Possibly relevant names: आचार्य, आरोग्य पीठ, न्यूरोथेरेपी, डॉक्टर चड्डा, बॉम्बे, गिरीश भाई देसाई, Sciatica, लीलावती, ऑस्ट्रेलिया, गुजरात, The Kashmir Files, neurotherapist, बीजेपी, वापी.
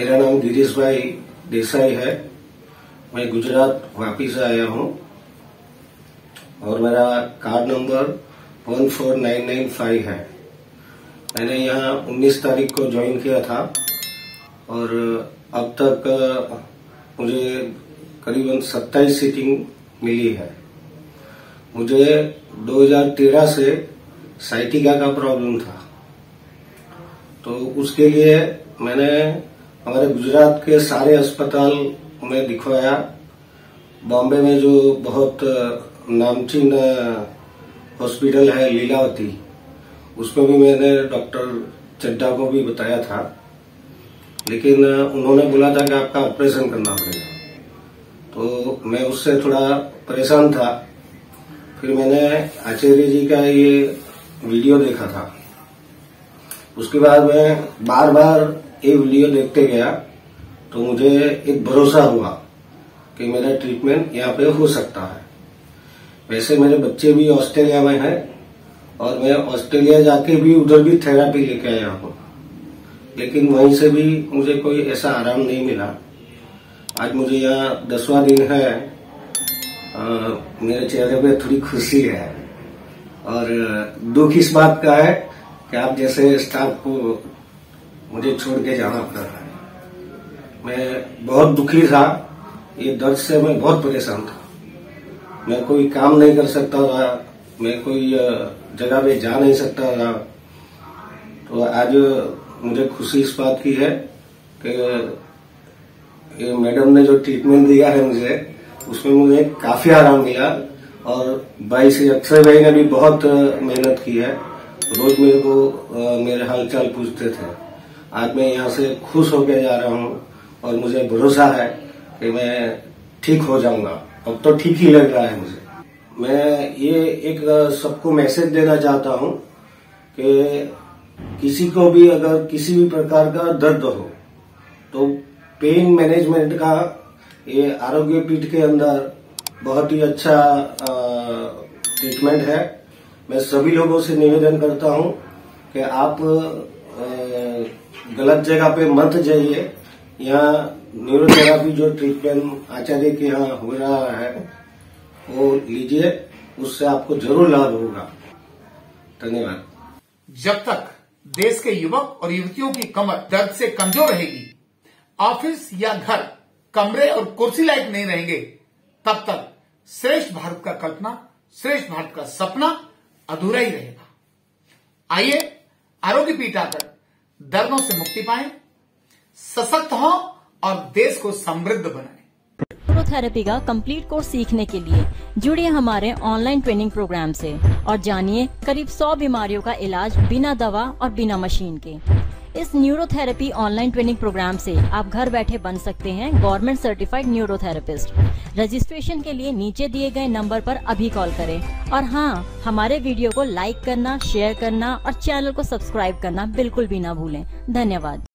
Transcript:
मेरा नाम गिरीश भाई देसाई है। मैं गुजरात वापी से आया हूँ और मेरा कार्ड नंबर 14995 है। मैंने यहाँ 19 तारीख को ज्वाइन किया था और अब तक मुझे करीबन 27 सीटिंग मिली है। मुझे 2013 से साइटिका का प्रॉब्लम था, तो उसके लिए मैंने हमारे गुजरात के सारे अस्पताल में दिखवाया। बॉम्बे में जो बहुत नामचीन हॉस्पिटल है लीलावती, उसमें भी मैंने डॉक्टर चड्डा को भी बताया था, लेकिन उन्होंने बोला था कि आपका ऑपरेशन करना पड़ेगा। तो मैं उससे थोड़ा परेशान था। फिर मैंने आचार्य जी का ये वीडियो देखा था, उसके बाद मैं बार बार ये वीडियो देखते गया, तो मुझे एक भरोसा हुआ कि मेरा ट्रीटमेंट यहाँ पे हो सकता है। वैसे मेरे बच्चे भी ऑस्ट्रेलिया में हैं और मैं ऑस्ट्रेलिया जाके भी उधर भी थेरेपी लेके आया हूँ, लेकिन वहीं से भी मुझे कोई ऐसा आराम नहीं मिला। आज मुझे यहाँ 10वां दिन है। मेरे चेहरे पे थोड़ी खुशी है और दुख इस बात का है कि आप जैसे स्टाफ को मुझे छोड़ के जाना पड़ रहा है। मैं बहुत दुखी था, ये दर्द से मैं बहुत परेशान था। मैं कोई काम नहीं कर सकता था, मैं कोई जगह पे जा नहीं सकता था। तो आज मुझे खुशी इस बात की है कि ये मैडम ने जो ट्रीटमेंट दिया है मुझे, उसमें मुझे काफी आराम मिला। और भाई से अक्षय भाई ने भी बहुत मेहनत की है, रोज मेरे को मेरे हालचाल पूछते थे। आज मैं यहाँ से खुश होकर जा रहा हूँ और मुझे भरोसा है कि मैं ठीक हो जाऊंगा। अब तो ठीक ही लग रहा है मुझे। मैं ये एक सबको मैसेज देना चाहता हूँ कि किसी को भी अगर किसी भी प्रकार का दर्द हो तो पेन मैनेजमेंट का ये आरोग्य पीठ के अंदर बहुत ही अच्छा ट्रीटमेंट है। मैं सभी लोगों से निवेदन करता हूं कि आप गलत जगह पे मत जाइए। यहाँ न्यूरोथेरापी जो ट्रीटमेंट आचार्य के यहाँ हो रहा है वो लीजिए, उससे आपको जरूर लाभ होगा। धन्यवाद। जब तक देश के युवक और युवतियों की कमर दर्द से कमजोर रहेगी, ऑफिस या घर कमरे और कुर्सी लायक नहीं रहेंगे, तब तक श्रेष्ठ भारत का कल्पना, श्रेष्ठ भारत का सपना अधूरा ही रहेगा। आइए आरोग्य पीठ आकर दर्दों से मुक्ति पाएं, सशक्त हों और देश को समृद्ध बनाएं। न्यूरोथेरेपी का कंप्लीट कोर्स सीखने के लिए जुड़िए हमारे ऑनलाइन ट्रेनिंग प्रोग्राम से और जानिए करीब 100 बीमारियों का इलाज बिना दवा और बिना मशीन के। इस न्यूरोथेरेपी ऑनलाइन ट्रेनिंग प्रोग्राम से आप घर बैठे बन सकते हैं गवर्नमेंट सर्टिफाइड न्यूरोथेरेपिस्ट। रजिस्ट्रेशन के लिए नीचे दिए गए नंबर पर अभी कॉल करें। और हाँ, हमारे वीडियो को लाइक करना, शेयर करना और चैनल को सब्सक्राइब करना बिल्कुल भी ना भूलें। धन्यवाद।